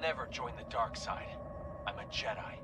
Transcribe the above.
never join the dark side. I'm a Jedi.